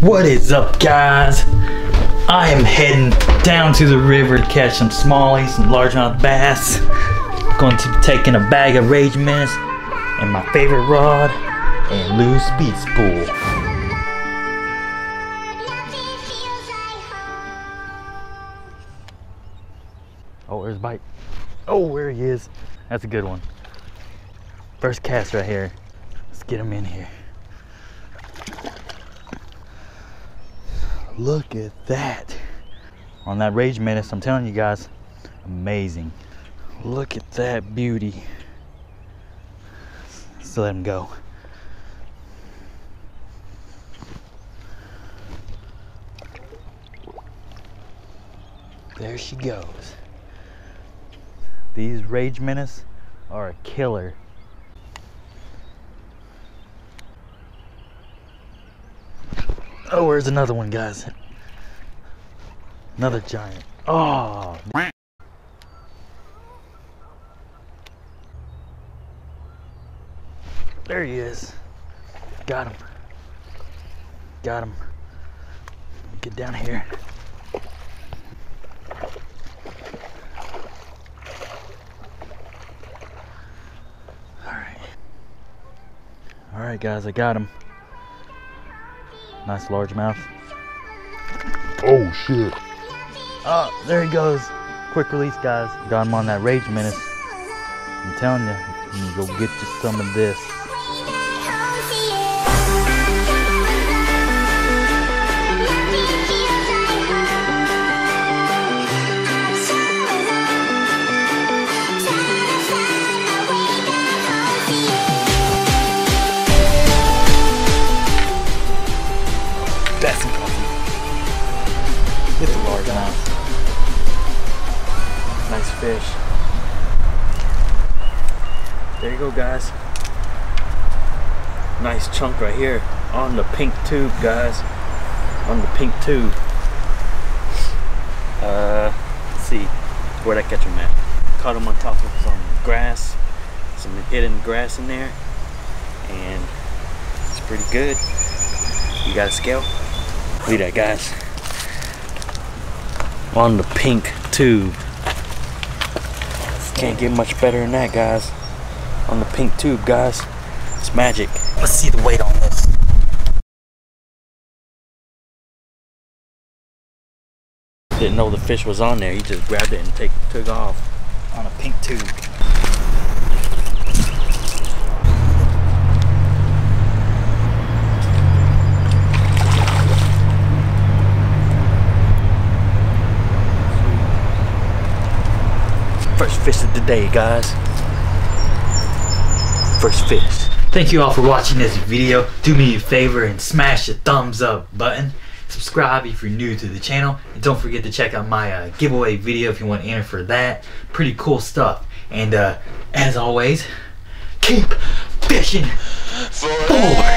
What is up, guys? I am heading down to the river to catch some smallies and largemouth bass. Going to be taking a bag of Rage Menace and my favorite rod and Lew's Speed Spool. Oh, there's a bite. Oh, there he is. That's a good one. First cast right here. Let's get him in here. Look at that. On that Rage Menace, I'm telling you guys, amazing. Look at that beauty. Let's let him go. There she goes. These Rage Menace are a killer. Oh, where's another one, guys? Another giant. Oh. There he is. Got him. Got him. Get down here. Alright guys, I got him. Nice largemouth. Oh shit. Oh, there he goes. Quick release, guys. Got him on that Rage Menace. I'm telling you, you can go get you some of this. That's some coffee. It's a large mouth. Nice fish. There you go, guys. Nice chunk right here on the pink tube, guys. On the pink tube. Let's see. Where'd I catch him at? Caught him on top of some grass. Some hidden grass in there. And it's pretty good. You got a scale? Look at that, guys. On the pink tube. Can't get much better than that, guys. On the pink tube, guys. It's magic. Let's see the weight on this. Didn't know the fish was on there. He just grabbed it and took off on a pink tube. First fish of the day, guys. First fish. Thank you all for watching this video. Do me a favor and smash the thumbs up button. Subscribe if you're new to the channel. And don't forget to check out my giveaway video if you want to enter for that. Pretty cool stuff. And as always, keep fishing forward.